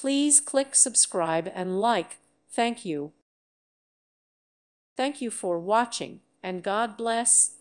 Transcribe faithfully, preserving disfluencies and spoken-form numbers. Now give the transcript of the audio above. Please click subscribe and like. Thank you. Thank you for watching, and God bless.